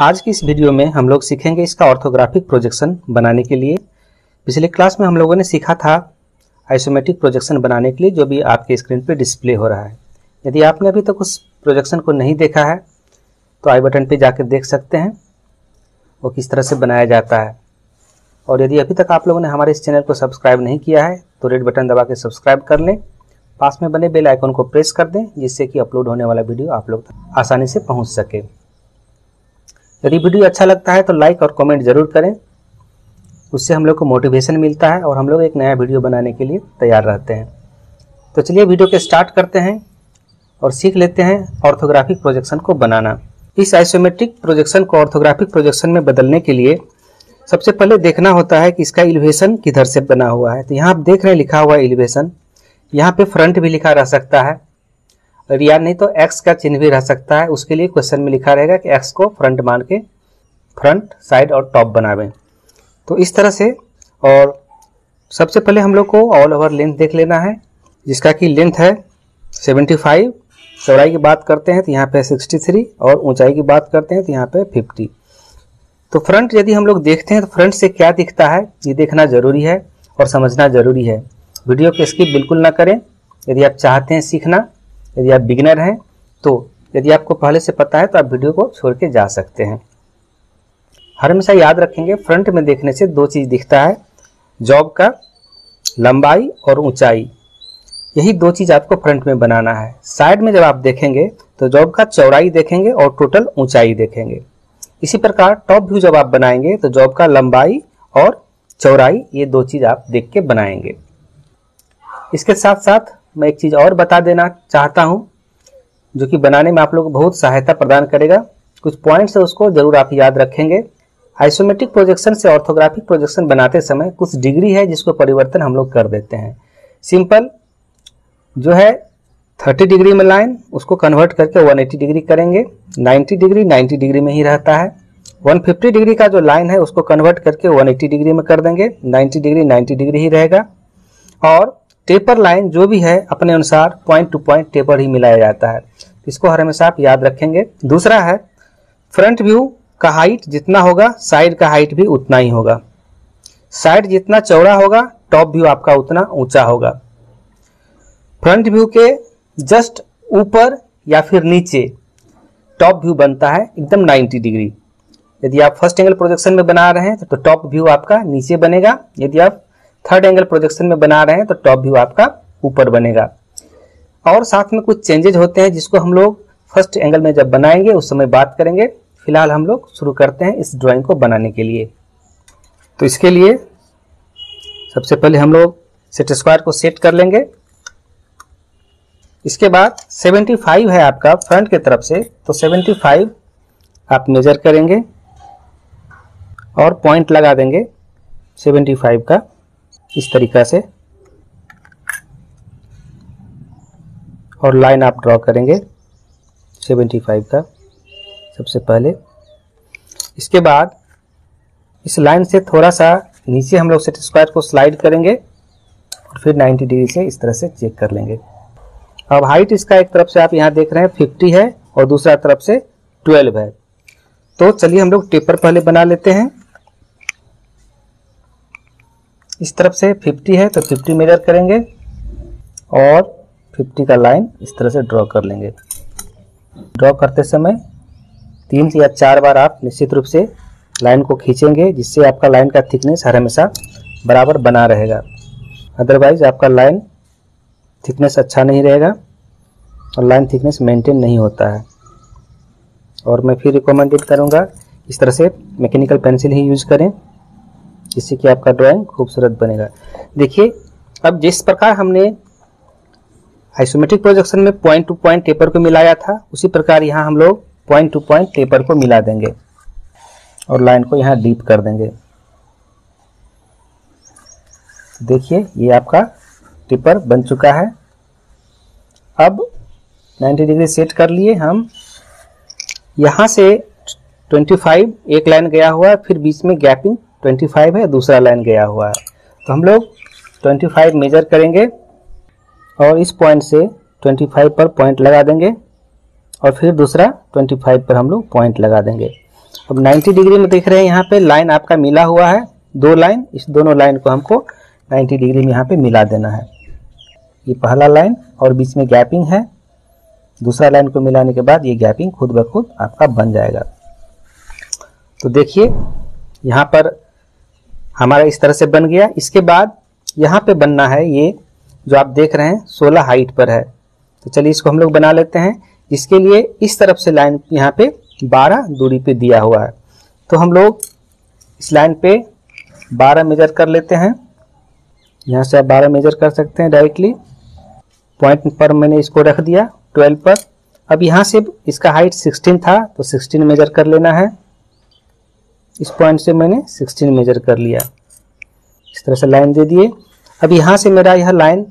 आज की इस वीडियो में हम लोग सीखेंगे इसका ऑर्थोग्राफिक प्रोजेक्शन बनाने के लिए। पिछले क्लास में हम लोगों ने सीखा था आइसोमेट्रिक प्रोजेक्शन बनाने के लिए, जो भी आपके स्क्रीन पर डिस्प्ले हो रहा है। यदि आपने अभी तक उस प्रोजेक्शन को नहीं देखा है तो आई बटन पे जाकर देख सकते हैं वो किस तरह से बनाया जाता है। और यदि अभी तक आप लोगों ने हमारे इस चैनल को सब्सक्राइब नहीं किया है तो रेड बटन दबा के सब्सक्राइब कर लें, पास में बने बेल आइकन को प्रेस कर दें, जिससे कि अपलोड होने वाला वीडियो आप लोग तक आसानी से पहुँच सके। यदि वीडियो अच्छा लगता है तो लाइक और कमेंट जरूर करें, उससे हम लोग को मोटिवेशन मिलता है और हम लोग एक नया वीडियो बनाने के लिए तैयार रहते हैं। तो चलिए वीडियो के स्टार्ट करते हैं और सीख लेते हैं ऑर्थोग्राफिक प्रोजेक्शन को बनाना। इस आइसोमेट्रिक प्रोजेक्शन को ऑर्थोग्राफिक प्रोजेक्शन में बदलने के लिए सबसे पहले देखना होता है कि इसका एलिवेशन किधर से बना हुआ है। तो यहाँ आप देख रहे हैं लिखा हुआ एलिवेशन, यहाँ पे फ्रंट भी लिखा रह सकता है और या नहीं तो एक्स का चिन्ह भी रह सकता है। उसके लिए क्वेश्चन में लिखा रहेगा कि एक्स को फ्रंट मान के फ्रंट, साइड और टॉप बनावें। तो इस तरह से, और सबसे पहले हम लोग को ऑल ओवर लेंथ देख लेना है, जिसका कि लेंथ है 75। चौड़ाई की बात करते हैं तो यहाँ पे 63 और ऊंचाई की बात करते हैं तो यहाँ पे 50। तो फ्रंट यदि हम लोग देखते हैं तो फ्रंट से क्या दिखता है ये देखना ज़रूरी है और समझना ज़रूरी है। वीडियो को स्किप बिल्कुल ना करें। यदि आप चाहते हैं सीखना, यदि आप बिगिनर हैं तो यदि आपको पहले से पता है तो आप वीडियो को छोड़ के जा सकते हैं। हमेशा याद रखेंगे फ्रंट में देखने से दो चीज़ दिखता है, जॉब का लंबाई और ऊंचाई। यही दो चीज़ आपको फ्रंट में बनाना है। साइड में जब आप देखेंगे तो जॉब का चौड़ाई देखेंगे और टोटल ऊंचाई देखेंगे। इसी प्रकार टॉप व्यू जब आप बनाएंगे तो जॉब का लंबाई और चौड़ाई, ये दो चीज़ आप देख के बनाएंगे। इसके साथ साथ मैं एक चीज़ और बता देना चाहता हूँ जो कि बनाने में आप लोगों को बहुत सहायता प्रदान करेगा। कुछ पॉइंट्स है उसको जरूर आप याद रखेंगे। आइसोमेट्रिक प्रोजेक्शन से ऑर्थोग्राफिक प्रोजेक्शन बनाते समय कुछ डिग्री है जिसको परिवर्तन हम लोग कर देते हैं। सिंपल जो है 30 डिग्री में लाइन, उसको कन्वर्ट करके 180 डिग्री करेंगे। 90 डिग्री में ही रहता है। 150 डिग्री का जो लाइन है उसको कन्वर्ट करके 180 डिग्री में कर देंगे। 90 डिग्री ही रहेगा। और टेपर लाइन जो भी है अपने अनुसार पॉइंट टू पॉइंट टेपर ही मिलाया जाता है। इसको हमेशा आप याद रखेंगे। दूसरा है फ्रंट व्यू का हाइट जितना होगा साइड का हाइट भी उतना ही होगा। साइड जितना चौड़ा होगा टॉप व्यू आपका उतना ऊंचा होगा। फ्रंट व्यू के जस्ट ऊपर या फिर नीचे टॉप व्यू बनता है एकदम 90 डिग्री। यदि आप फर्स्ट एंगल प्रोजेक्शन में बना रहे हैं तो टॉप व्यू आपका नीचे बनेगा। यदि आप थर्ड एंगल प्रोजेक्शन में बना रहे हैं तो टॉप व्यू आपका ऊपर बनेगा। और साथ में कुछ चेंजेज होते हैं जिसको हम लोग फर्स्ट एंगल में जब बनाएंगे उस समय बात करेंगे। फिलहाल हम लोग शुरू करते हैं इस ड्राइंग को बनाने के लिए। तो इसके लिए सबसे पहले हम लोग सेट स्क्वायर को सेट कर लेंगे। इसके बाद 75 है आपका फ्रंट की तरफ से, तो 75 आप मेजर करेंगे और पॉइंट लगा देंगे 75 का, इस तरीका से। और लाइन आप ड्रॉ करेंगे 75 का सबसे पहले। इसके बाद इस लाइन से थोड़ा सा नीचे हम लोग सेट स्क्वायर को स्लाइड करेंगे और फिर 90 डिग्री से इस तरह से चेक कर लेंगे। अब हाइट इसका एक तरफ से आप यहाँ देख रहे हैं 50 है और दूसरा तरफ से 12 है। तो चलिए हम लोग टेपर पहले बना लेते हैं। इस तरफ से 50 है तो 50 मेजर करेंगे और 50 का लाइन इस तरह से ड्रॉ कर लेंगे। ड्रॉ करते समय 3 या 4 बार आप निश्चित रूप से लाइन को खींचेंगे, जिससे आपका लाइन का थिकनेस हमेशा बराबर बना रहेगा। अदरवाइज आपका लाइन थिकनेस अच्छा नहीं रहेगा और लाइन थिकनेस मेंटेन नहीं होता है। और मैं फिर रिकमेंडेड करूँगा इस तरह से मैकेनिकल पेंसिल ही यूज करें, जिससे कि आपका ड्राइंग खूबसूरत बनेगा। देखिए अब जिस प्रकार हमने आइसोमेट्रिक प्रोजेक्शन में पॉइंट टू पॉइंट टेपर को मिलाया था, उसी प्रकार यहाँ हम लोग पॉइंट टू पॉइंट टेपर को मिला देंगे और लाइन को यहाँ डीप कर देंगे। देखिए ये आपका टेपर बन चुका है। अब 90 डिग्री सेट कर लिए हम। यहाँ से 25 एक लाइन गया हुआ है, फिर बीच में गैपिंग 25 है, दूसरा लाइन गया हुआ है। तो हम लोग 25 मेजर करेंगे और इस पॉइंट से 25 पर पॉइंट लगा देंगे और फिर दूसरा 25 पर हम लोग पॉइंट लगा देंगे। अब 90 डिग्री में देख रहे हैं यहाँ पे लाइन आपका मिला हुआ है, दो लाइन, इस दोनों लाइन को हमको 90 डिग्री में यहाँ पे मिला देना है। ये पहला लाइन और बीच में गैपिंग है, दूसरा लाइन को मिलाने के बाद ये गैपिंग खुद ब खुद आपका बन जाएगा। तो देखिए यहाँ पर हमारा इस तरह से बन गया। इसके बाद यहाँ पे बनना है ये जो आप देख रहे हैं 16 हाइट पर है, तो चलिए इसको हम लोग बना लेते हैं। इसके लिए इस तरफ से लाइन यहाँ पे 12 दूरी पे दिया हुआ है, तो हम लोग इस लाइन पे 12 मेजर कर लेते हैं। यहाँ से आप 12 मेजर कर सकते हैं डायरेक्टली। पॉइंट पर मैंने इसको रख दिया 12 पर। अब यहाँ से इसका हाइट 16 था तो 16 मेजर कर लेना है। इस पॉइंट से मैंने 16 मेजर कर लिया, इस तरह से लाइन दे दिए। अब यहाँ से मेरा यह लाइन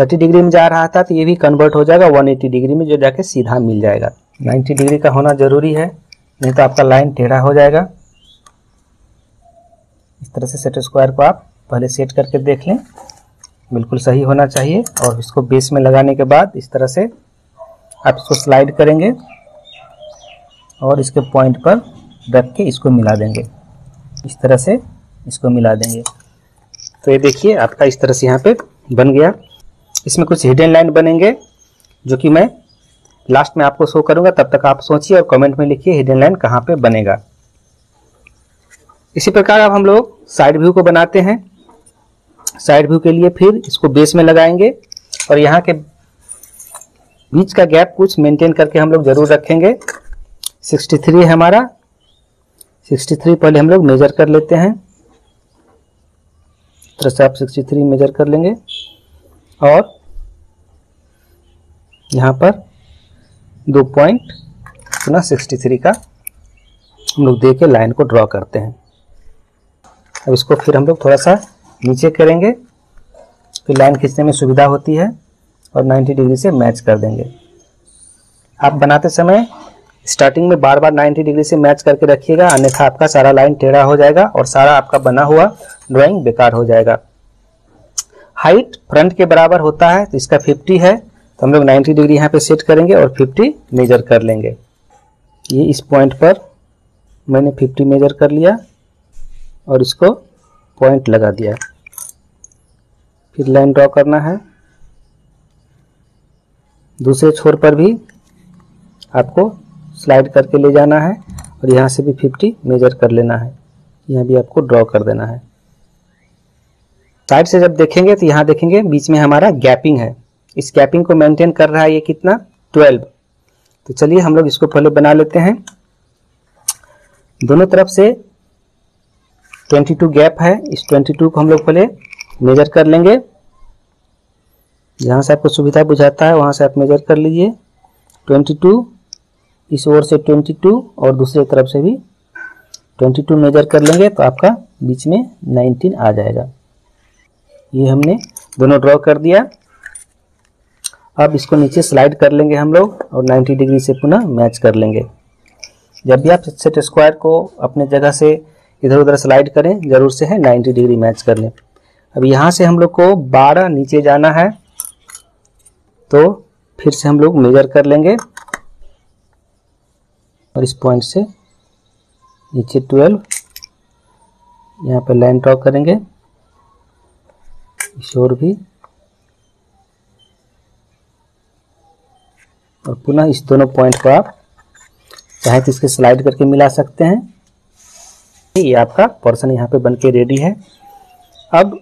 30 डिग्री में जा रहा था तो ये भी कन्वर्ट हो जाएगा 180 डिग्री में, जो जाके सीधा मिल जाएगा। 90 डिग्री का होना जरूरी है, नहीं तो आपका लाइन टेढ़ा हो जाएगा। इस तरह से सेट स्क्वायर को आप पहले सेट करके देख लें, बिल्कुल सही होना चाहिए। और इसको बेस में लगाने के बाद इस तरह से आप इसको स्लाइड करेंगे और इसके पॉइंट पर रख के इसको मिला देंगे, इस तरह से इसको मिला देंगे। तो ये देखिए आपका इस तरह से यहाँ पे बन गया। इसमें कुछ हिडन लाइन बनेंगे जो कि मैं लास्ट में आपको शो करूँगा, तब तक आप सोचिए और कमेंट में लिखिए हिडन लाइन कहाँ पे बनेगा। इसी प्रकार अब हम लोग साइड व्यू को बनाते हैं। साइड व्यू के लिए फिर इसको बेस में लगाएंगे और यहाँ के बीच का गैप कुछ मेंटेन करके हम लोग जरूर रखेंगे। 63 है हमारा, 63 पहले हम लोग मेजर कर लेते हैं। इस तरह से आप 63 मेजर कर लेंगे और यहाँ पर 2.63 का हम लोग दे के लाइन को ड्रॉ करते हैं। अब इसको फिर हम लोग थोड़ा सा नीचे करेंगे, फिर लाइन खींचने में सुविधा होती है, और 90 डिग्री से मैच कर देंगे। आप बनाते समय स्टार्टिंग में बार बार 90 डिग्री से मैच करके रखिएगा, अन्यथा आपका सारा लाइन टेढ़ा हो जाएगा और सारा आपका बना हुआ ड्राइंग बेकार हो जाएगा। हाइट फ्रंट के बराबर होता है तो इसका 50 है, तो हम लोग 90 डिग्री यहाँ पे सेट करेंगे और 50 मेजर कर लेंगे। ये इस पॉइंट पर मैंने 50 मेजर कर लिया और इसको पॉइंट लगा दिया। फिर लाइन ड्रॉ करना है। दूसरे छोर पर भी आपको स्लाइड करके ले जाना है और यहाँ से भी 50 मेजर कर लेना है। यहाँ भी आपको ड्रॉ कर देना है। साइड से जब देखेंगे तो यहाँ देखेंगे बीच में हमारा गैपिंग है, इस गैपिंग को मेंटेन कर रहा है ये कितना 12। तो चलिए हम लोग इसको पहले बना लेते हैं। दोनों तरफ से 22 गैप है, इस 22 को हम लोग पहले मेजर कर लेंगे। जहाँ से आपको सुविधा बुझाता है वहाँ से आप मेजर कर लीजिए। 22 इस ओर से 22 और दूसरे तरफ से भी 22 मेजर कर लेंगे तो आपका बीच में 19 आ जाएगा। ये हमने दोनों ड्रॉ कर दिया। अब इसको नीचे स्लाइड कर लेंगे हम लोग और 90 डिग्री से पुनः मैच कर लेंगे। जब भी आप सेट स्क्वायर को अपने जगह से इधर उधर स्लाइड करें, ज़रूर से है 90 डिग्री मैच कर लें। अब यहाँ से हम लोग को 12 नीचे जाना है तो फिर से हम लोग मेजर कर लेंगे और इस पॉइंट से नीचे 12 यहाँ पर लाइन ड्रॉ करेंगे। इस ओर भी और पुनः इस दोनों पॉइंट को आप चाहे तो इसके स्लाइड करके मिला सकते हैं। ये आपका पोर्शन यहाँ पे बनके रेडी है। अब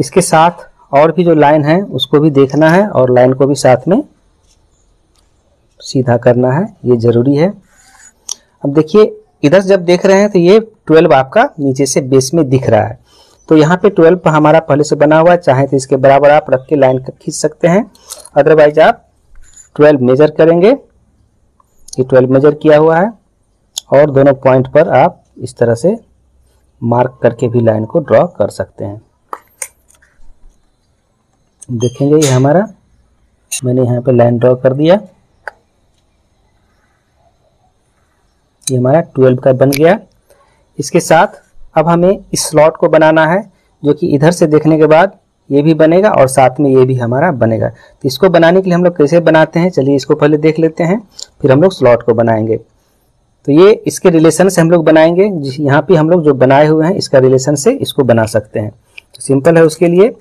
इसके साथ और भी जो लाइन है उसको भी देखना है और लाइन को भी साथ में सीधा करना है, ये जरूरी है। अब देखिए इधर जब देख रहे हैं तो ये 12 आपका नीचे से बेस में दिख रहा है, तो यहाँ पे 12 हमारा पहले से बना हुआ है। चाहे तो इसके बराबर आप रख के लाइन खींच सकते हैं, अदरवाइज आप 12 मेजर करेंगे। ये 12 मेजर किया हुआ है और दोनों पॉइंट पर आप इस तरह से मार्क करके भी लाइन को ड्रॉ कर सकते हैं। देखेंगे ये हमारा, मैंने यहाँ पे लाइन ड्रॉ कर दिया, ये हमारा 12 का बन गया। इसके साथ अब हमें इस स्लॉट को बनाना है जो कि इधर से देखने के बाद ये भी बनेगा और साथ में ये भी हमारा बनेगा। तो इसको बनाने के लिए हम लोग कैसे बनाते हैं, चलिए इसको पहले देख लेते हैं, फिर हम लोग स्लॉट को बनाएंगे। तो ये इसके रिलेशन से हम लोग बनाएंगे। यहाँ पे हम लोग जो बनाए हुए हैं इसका रिलेशन से इसको बना सकते हैं। सिंपल है, उसके लिए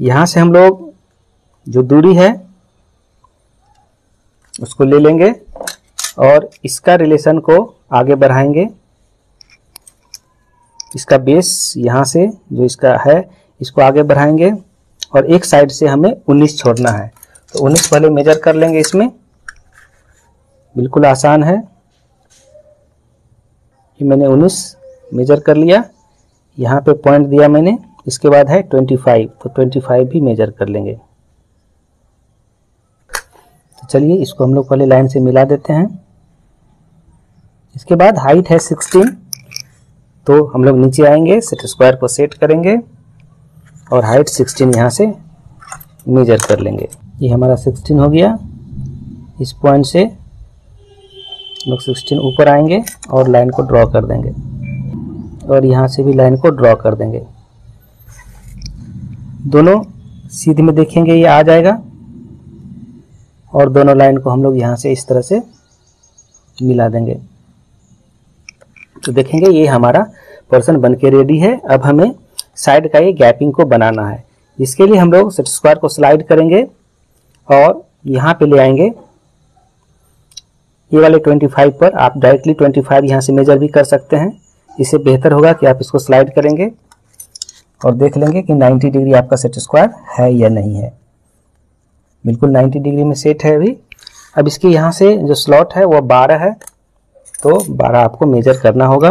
यहाँ से हम लोग जो दूरी है उसको ले लेंगे और इसका रिलेशन को आगे बढ़ाएंगे। इसका बेस यहाँ से जो इसका है इसको आगे बढ़ाएंगे और एक साइड से हमें 19 छोड़ना है, तो 19 पहले मेजर कर लेंगे। इसमें बिल्कुल आसान है, ये मैंने 19 मेजर कर लिया, यहाँ पे पॉइंट दिया मैंने। इसके बाद है 25, तो 25 भी मेजर कर लेंगे। तो चलिए इसको हम लोग पहले लाइन से मिला देते हैं। इसके बाद हाइट है 16, तो हम लोग नीचे आएंगे, सेट स्क्वायर को सेट करेंगे और हाइट 16 यहाँ से मेजर कर लेंगे। ये हमारा 16 हो गया। इस पॉइंट से हम लोग 16 ऊपर आएंगे और लाइन को ड्रॉ कर देंगे और यहाँ से भी लाइन को ड्रॉ कर देंगे। दोनों सीधे में देखेंगे ये आ जाएगा और दोनों लाइन को हम लोग यहाँ से इस तरह से मिला देंगे। तो देखेंगे ये हमारा पोर्शन बनके रेडी है। अब हमें साइड का ये गैपिंग को बनाना है। इसके लिए हम लोग सेट स्क्वायर को स्लाइड करेंगे और यहाँ पे ले आएंगे। ये वाले 25 पर आप डायरेक्टली 25 यहाँ से मेजर भी कर सकते हैं। इससे बेहतर होगा कि आप इसको स्लाइड करेंगे और देख लेंगे कि 90 डिग्री आपका सेट स्क्वायर है या नहीं है। बिल्कुल 90 डिग्री में सेट है अभी। अब इसके यहाँ से जो स्लॉट है वो 12 है, तो 12 आपको मेजर करना होगा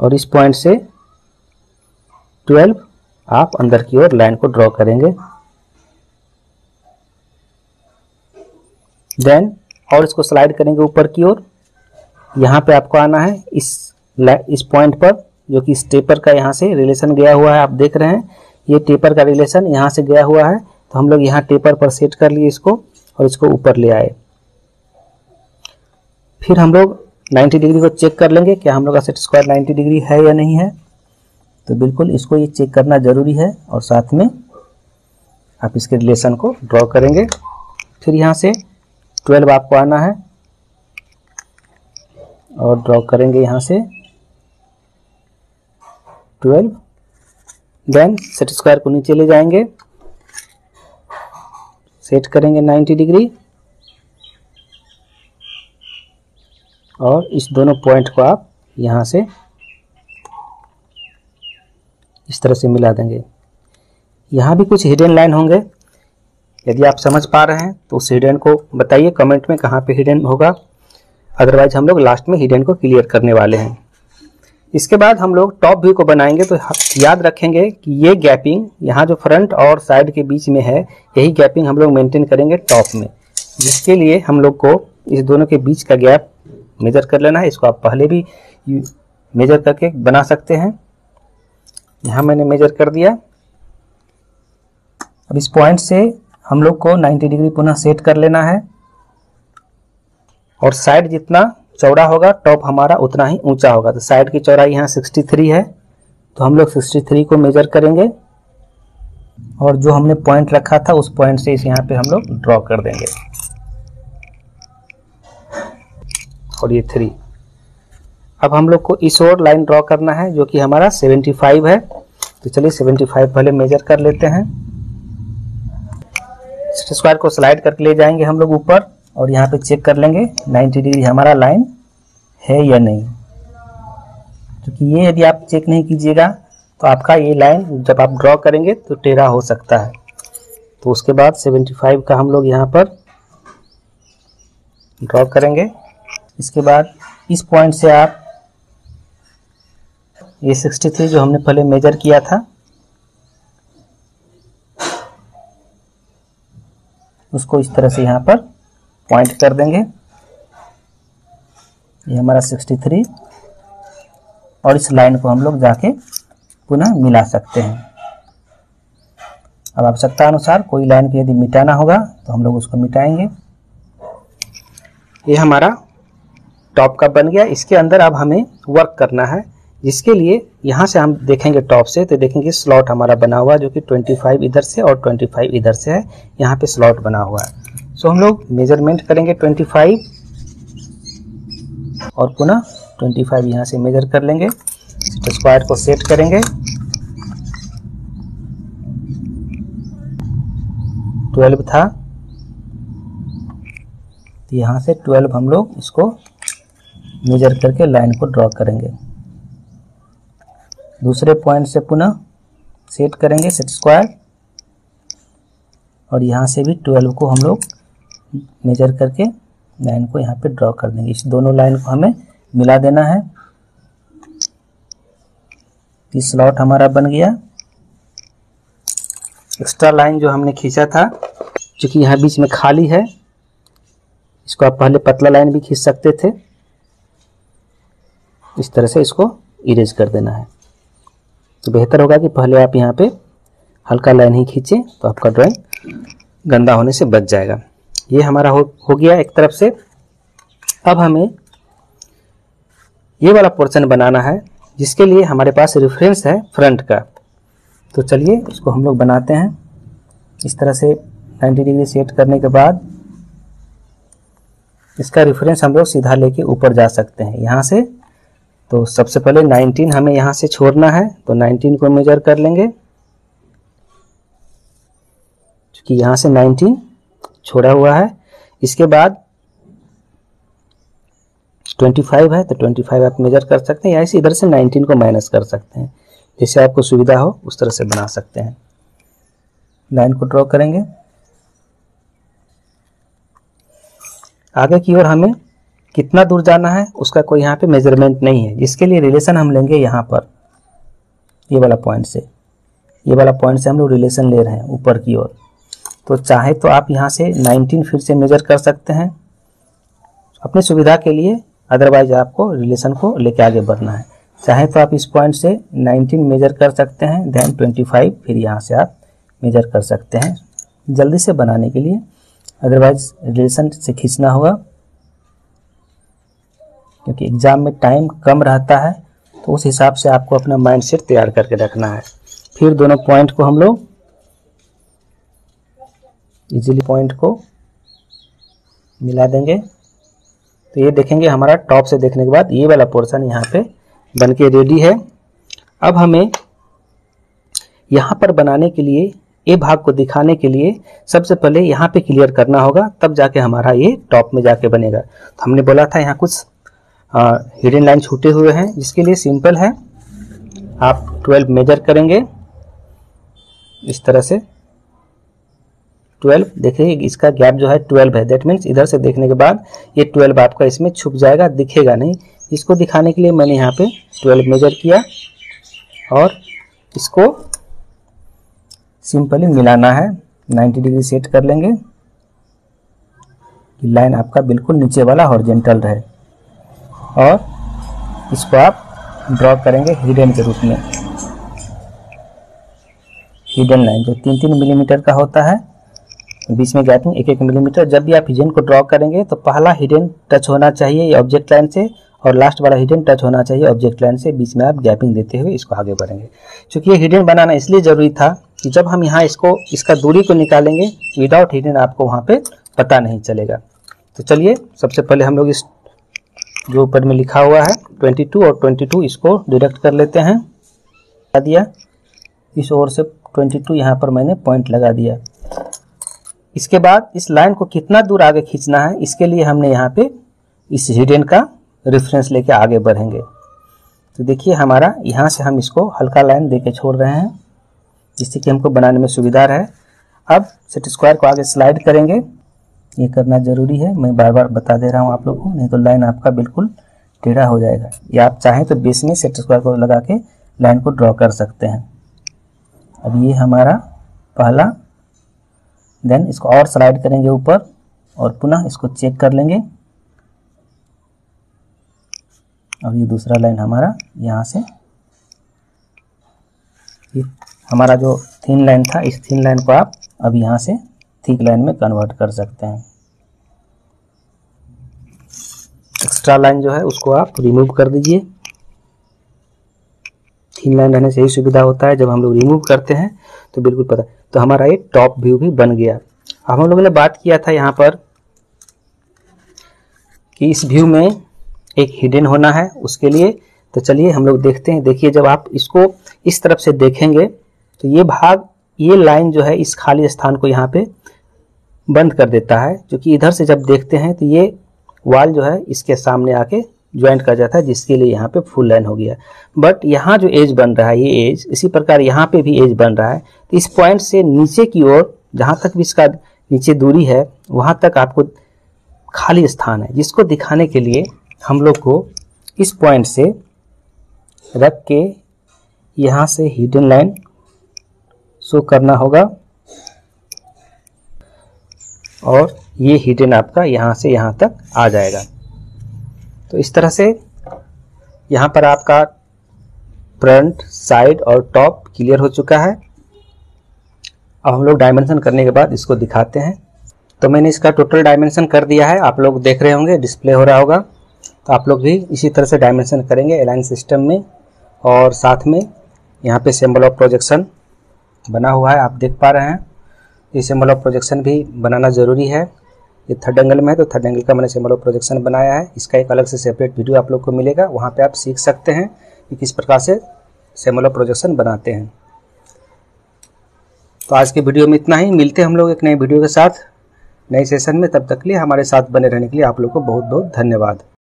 और इस पॉइंट से 12 आप अंदर की ओर लाइन को ड्रॉ करेंगे। देन और इसको स्लाइड करेंगे ऊपर की ओर। यहाँ पे आपको आना है इस पॉइंट पर, जो कि टेपर का यहाँ से रिलेशन गया हुआ है। आप देख रहे हैं ये टेपर का रिलेशन यहाँ से गया हुआ है, तो हम लोग यहाँ टेपर पर सेट कर लिए इसको और इसको ऊपर ले आए। फिर हम लोग 90 डिग्री को चेक कर लेंगे, क्या हम लोग का सेट स्क्वायर 90 डिग्री है या नहीं है। तो बिल्कुल इसको ये चेक करना ज़रूरी है और साथ में आप इसके रिलेशन को ड्रॉ करेंगे। फिर यहाँ से 12 आपको आना है और ड्रॉ करेंगे यहाँ से 12। देन सेट स्क्वायर को नीचे ले जाएंगे, सेट करेंगे 90 डिग्री और इस दोनों पॉइंट को आप यहाँ से इस तरह से मिला देंगे। यहाँ भी कुछ हिडन लाइन होंगे, यदि आप समझ पा रहे हैं तो उस हिडन को बताइए कमेंट में कहाँ पे हिडन होगा, अदरवाइज हम लोग लास्ट में हिडन को क्लियर करने वाले हैं। इसके बाद हम लोग टॉप व्यू को बनाएंगे। तो याद रखेंगे कि ये गैपिंग यहाँ जो फ्रंट और साइड के बीच में है, यही गैपिंग हम लोग मेंटेन करेंगे टॉप में, जिसके लिए हम लोग को इस दोनों के बीच का गैप मेजर कर लेना है। इसको आप पहले भी मेजर करके बना सकते हैं। यहाँ मैंने मेजर कर दिया। अब इस पॉइंट से हम लोग को 90 डिग्री पुनः सेट कर लेना है और साइड जितना चौड़ा होगा टॉप हमारा उतना ही ऊंचा होगा। तो साइड की चौड़ाई यहाँ 63 है, तो हम लोग 63 को मेजर करेंगे और जो हमने पॉइंट रखा था उस पॉइंट से इस यहाँ पे हम लोग ड्रॉ कर देंगे और ये 3। अब हम लोग को इस ओर लाइन ड्रॉ करना है जो कि हमारा 75 है। तो चलिए 75 पहले मेजर कर लेते हैं। स्क्वायर को स्लाइड करके ले जाएंगे हम लोग ऊपर और यहाँ पे चेक कर लेंगे 90 डिग्री हमारा लाइन है या नहीं, क्योंकि ये यदि आप चेक नहीं कीजिएगा तो आपका ये लाइन जब आप ड्रॉ करेंगे तो टेढ़ा हो सकता है। तो उसके बाद 75 का हम लोग यहाँ पर ड्रॉ करेंगे। इसके बाद इस पॉइंट से आप ये 63 जो हमने पहले मेजर किया था उसको इस तरह से यहाँ पर पॉइंट कर देंगे। ये हमारा 63 और इस लाइन को हम लोग जाके पुनः मिला सकते हैं। अब आवश्यकता अनुसार कोई लाइन को यदि मिटाना होगा तो हम लोग उसको मिटाएंगे। ये हमारा टॉप का बन गया। इसके अंदर अब हमें वर्क करना है, जिसके लिए यहाँ से हम देखेंगे टॉप से तो देखेंगे स्लॉट हमारा बना हुआ जो कि 25 इधर से और 25 इधर से है। यहाँ पे स्लॉट बना हुआ है, सो हम लोग मेजरमेंट करेंगे 25 और पुनः 25 यहाँ से मेजर कर लेंगे। सेट स्क्वायर को सेट करेंगे 12 था तो यहाँ से 12 हम लोग इसको मेजर करके लाइन को ड्रॉ करेंगे। दूसरे पॉइंट से पुनः सेट करेंगे सेट स्क्वायर और यहाँ से भी 12 को हम लोग मेजर करके लाइन को यहाँ पे ड्रॉ कर देंगे। इस दोनों लाइन को हमें मिला देना है। ये स्लॉट हमारा बन गया। एक्स्ट्रा लाइन जो हमने खींचा था क्योंकि यहाँ बीच में खाली है, इसको आप पहले पतला लाइन भी खींच सकते थे। इस तरह से इसको इरेज कर देना है। तो बेहतर होगा कि पहले आप यहाँ पे हल्का लाइन ही खींचें तो आपका ड्राइंग गंदा होने से बच जाएगा। ये हमारा हो गया एक तरफ से। अब हमें ये वाला पोर्शन बनाना है जिसके लिए हमारे पास रेफरेंस है फ्रंट का। तो चलिए इसको हम लोग बनाते हैं। इस तरह से 90 डिग्री सेट करने के बाद इसका रेफरेंस हम लोग सीधा लेके ऊपर जा सकते हैं यहाँ से। तो सबसे पहले 19 हमें यहाँ से छोड़ना है तो 19 को मेजर कर लेंगे क्योंकि यहाँ से 19 छोड़ा हुआ है। इसके बाद 25 है तो 25 आप मेजर कर सकते हैं या इसी इधर से 19 को माइनस कर सकते हैं, जैसे आपको सुविधा हो उस तरह से बना सकते हैं। लाइन को ड्रॉ करेंगे। आगे की ओर हमें कितना दूर जाना है उसका कोई यहाँ पे मेजरमेंट नहीं है। इसके लिए रिलेशन हम लेंगे यहाँ पर ये वाला पॉइंट से। ये वाला पॉइंट से हम लोग रिलेशन ले रहे हैं ऊपर की ओर। तो चाहे तो आप यहाँ से 19 फिर से मेजर कर सकते हैं अपनी सुविधा के लिए, अदरवाइज आपको रिलेशन को लेके आगे बढ़ना है। चाहे तो आप इस पॉइंट से 19 मेजर कर सकते हैं, देन 25 फिर यहाँ से आप मेजर कर सकते हैं जल्दी से बनाने के लिए, अदरवाइज रिलेशन से खींचना होगा। क्योंकि एग्ज़ाम में टाइम कम रहता है तो उस हिसाब से आपको अपना माइंडसेट तैयार करके रखना है। फिर दोनों पॉइंट को हम लोग इजीली पॉइंट को मिला देंगे। तो ये देखेंगे हमारा टॉप से देखने के बाद ये वाला पोर्शन यहाँ पे बनके रेडी है। अब हमें यहाँ पर बनाने के लिए ये भाग को दिखाने के लिए सबसे पहले यहाँ पे क्लियर करना होगा, तब जाके हमारा ये टॉप में जाके बनेगा। तो हमने बोला था यहाँ कुछ हिडन लाइन छूटे हुए हैं, जिसके लिए सिंपल है आप 12 मेजर करेंगे इस तरह से। 12 देखिए इसका गैप जो है 12 है, दैट मीन्स इधर से देखने के बाद ये 12 आपका इसमें छुप जाएगा, दिखेगा नहीं। इसको दिखाने के लिए मैंने यहाँ पे 12 मेजर किया और इसको सिंपली मिलाना है। 90 डिग्री सेट कर लेंगे कि लाइन आपका बिल्कुल नीचे वाला हॉरिजॉन्टल रहे और इसको आप ड्रॉ करेंगे हिडन के रूप में। हिडन लाइन जो 3-3 मिलीमीटर का होता है, बीच में गैपिंग 1-1 मिलीमीटर। जब भी आप हिडन को ड्रॉ करेंगे तो पहला हिडन टच होना चाहिए ये ऑब्जेक्ट लाइन से और लास्ट वाला हिडन टच होना चाहिए ऑब्जेक्ट लाइन से। बीच में आप गैपिंग देते हुए इसको आगे बढ़ेंगे। चूँकि ये हिडन बनाना इसलिए ज़रूरी था कि जब हम यहाँ इसको इसका दूरी को निकालेंगे विदाउट हिडन आपको वहाँ पे पता नहीं चलेगा। तो चलिए सबसे पहले हम लोग इस जो ऊपर में लिखा हुआ है 22 और 22 इसको डिडक्ट कर लेते हैं। लगा दिया इस ओर से 22 यहाँ पर मैंने पॉइंट लगा दिया। इसके बाद इस लाइन को कितना दूर आगे खींचना है इसके लिए हमने यहाँ पे इस हिडन का रेफरेंस लेके आगे बढ़ेंगे। तो देखिए हमारा यहाँ से हम इसको हल्का लाइन देके छोड़ रहे हैं जिससे कि हमको बनाने में सुविधा रहे। अब सेट स्क्वायर को आगे स्लाइड करेंगे। ये करना ज़रूरी है, मैं बार बार बता दे रहा हूँ आप लोग को, नहीं तो लाइन आपका बिल्कुल टेढ़ा हो जाएगा। या आप चाहें तो बेस में सेट स्क्वायर को लगा के लाइन को ड्रॉ कर सकते हैं। अब ये हमारा पहला, देन इसको और स्लाइड करेंगे ऊपर और पुनः इसको चेक कर लेंगे और ये दूसरा लाइन हमारा यहाँ से। ये हमारा जो थिन लाइन था इस थिन लाइन को आप अब यहाँ से थिक लाइन में कन्वर्ट कर सकते हैं। एक्स्ट्रा लाइन जो है उसको आप रिमूव कर दीजिए। थिन लाइन रहने से यही सुविधा होता है जब हम लोग रिमूव करते हैं तो बिल्कुल पता। तो हमारा ये टॉप व्यू भी बन गया। हम लोगों ने बात किया था यहाँ पर कि इस व्यू में एक हिडन होना है, उसके लिए तो चलिए हम लोग देखते हैं। देखिए जब आप इसको इस तरफ से देखेंगे तो ये भाग, ये लाइन जो है इस खाली स्थान को यहाँ पे बंद कर देता है, जो कि इधर से जब देखते हैं तो ये वाल जो है इसके सामने आके ज्वाइंट कर जाता है, जिसके लिए यहाँ पे फुल लाइन हो गया। बट यहाँ जो एज बन रहा है ये एज, इसी प्रकार यहाँ पे भी एज बन रहा है। तो इस पॉइंट से नीचे की ओर जहाँ तक भी इसका नीचे दूरी है वहाँ तक आपको खाली स्थान है, जिसको दिखाने के लिए हम लोग को इस पॉइंट से रख के यहाँ से हिडन लाइन शो करना होगा। और ये हिडन आपका यहाँ से यहाँ तक आ जाएगा। तो इस तरह से यहाँ पर आपका फ्रंट, साइड और टॉप क्लियर हो चुका है। अब हम लोग डायमेंशन करने के बाद इसको दिखाते हैं। तो मैंने इसका टोटल डायमेंशन कर दिया है, आप लोग देख रहे होंगे, डिस्प्ले हो रहा होगा। तो आप लोग भी इसी तरह से डायमेंशन करेंगे अलाइन सिस्टम में। और साथ में यहाँ पे सिंबल ऑफ प्रोजेक्शन बना हुआ है, आप देख पा रहे हैं। ये सिंबल ऑफ प्रोजेक्शन भी बनाना ज़रूरी है। ये थर्ड एंगल में है तो थर्ड एंगल का मैंने सिंबल ऑफ प्रोजेक्शन बनाया है। इसका एक अलग से सेपरेट वीडियो आप लोग को मिलेगा, वहाँ पे आप सीख सकते हैं कि किस प्रकार से सिंबल ऑफ प्रोजेक्शन बनाते हैं। तो आज के वीडियो में इतना ही। मिलते हैं हम लोग एक नए वीडियो के साथ, नए सेशन में। तब तक के लिए हमारे साथ बने रहने के लिए आप लोग को बहुत बहुत धन्यवाद।